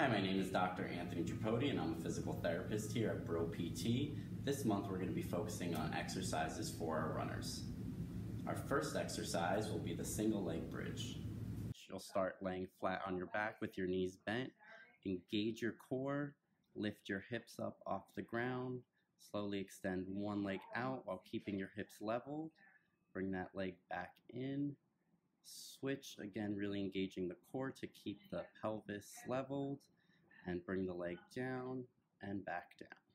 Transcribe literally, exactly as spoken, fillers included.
Hi, my name is Doctor Anthony Tripodi, and I'm a physical therapist here at Brill P T. This month we're going to be focusing on exercises for our runners. Our first exercise will be the single leg bridge. You'll start laying flat on your back with your knees bent. Engage your core, lift your hips up off the ground, slowly extend one leg out while keeping your hips leveled. Bring that leg back in. Switch, again really engaging the core to keep the pelvis leveled, and bring the leg down and back down.